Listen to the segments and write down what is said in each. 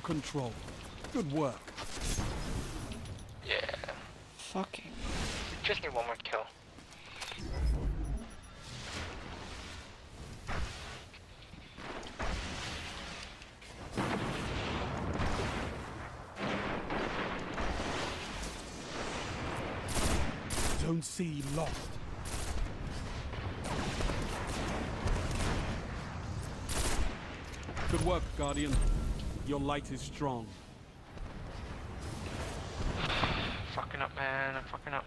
total control. Good work. Yeah. Fucking. Just need one more kill. Don't see lost. Good work, Guardian. Your light is strong. Fucking up, man. I'm fucking up.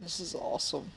This is awesome.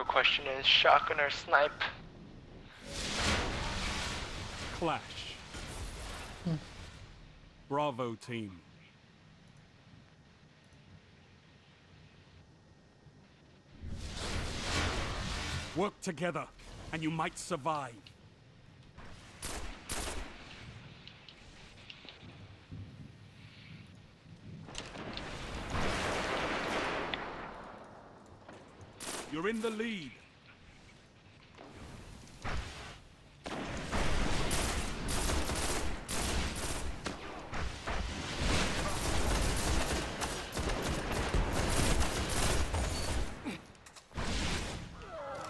real question is shotgun or snipe? Clash. Bravo team. Work together, and you might survive. You're in the lead.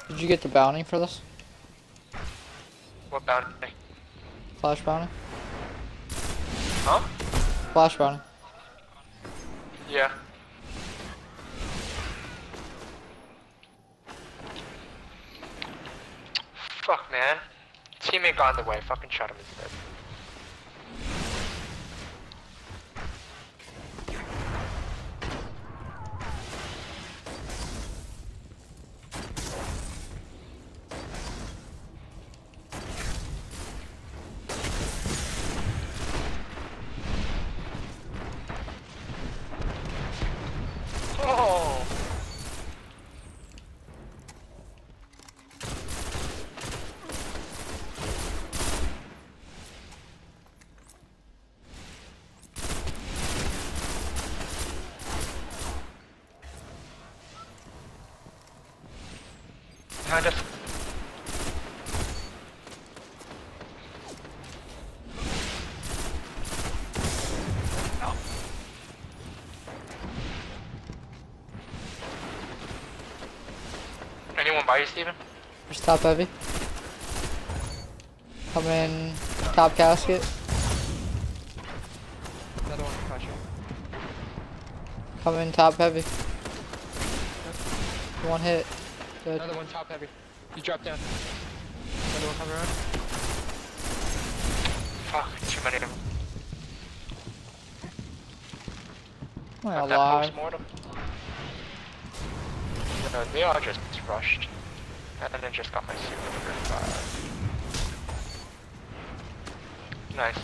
Did you get the bounty for this? What bounty? Flash bounty. Huh? Flash bounty. Yeah. Fuck, man. Teammate got in the way. Fucking shot him instead. I just... No. Anyone by you, Steven? There's top heavy. Come in, top casket. Another one pressure. Come in, top heavy. One hit. Good. Another one top heavy. You drop down. Another one coming around. Fuck, too many of them. Am I alive? No, they all just rushed. And then just got my super 35. Nice.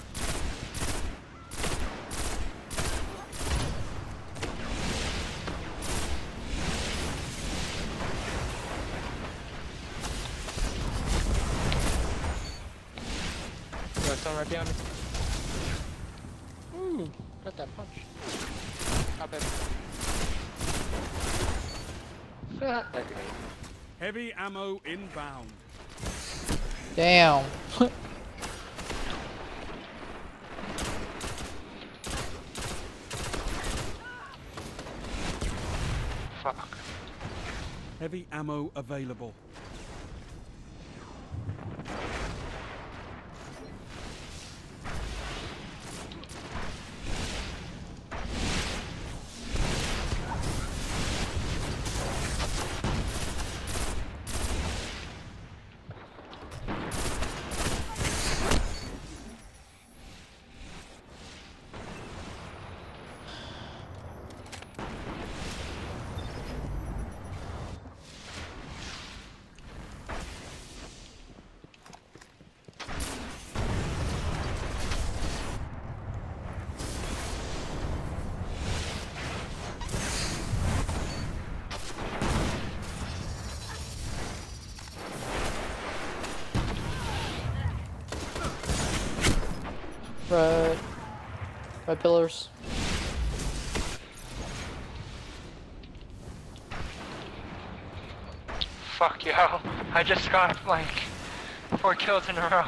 Right behind me. Ooh, got that punch. Top heavy. Heavy ammo inbound. Damn. Fuck. Heavy ammo available. Red pillars. Fuck yo, I just got like 4 kills in a row.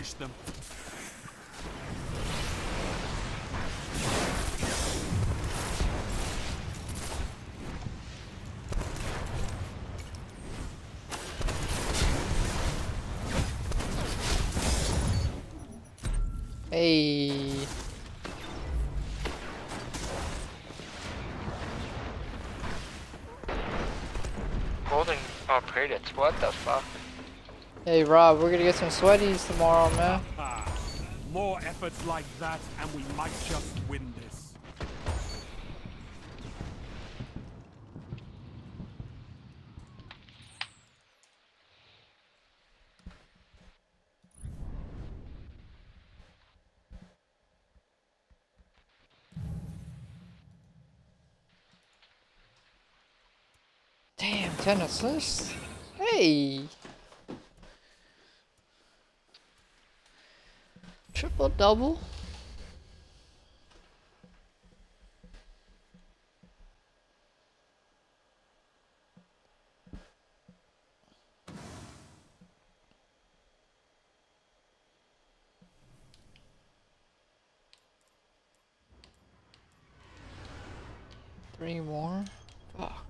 finish them. Hey. Holding our credits, what the fuck? Hey Rob, we're gonna get some sweaties tomorrow, man. More efforts like that and we might just win this. Damn, 10 assists? Hey! Triple double. Three more. Fuck.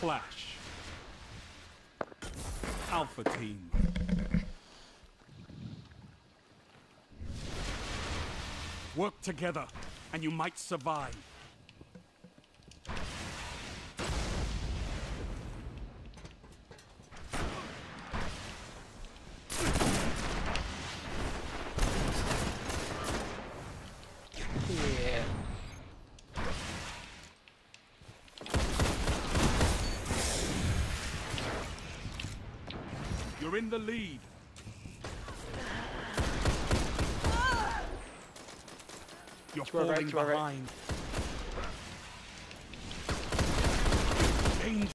Clash. Alpha team. Work together, and you might survive. You're in the lead. You're falling behind.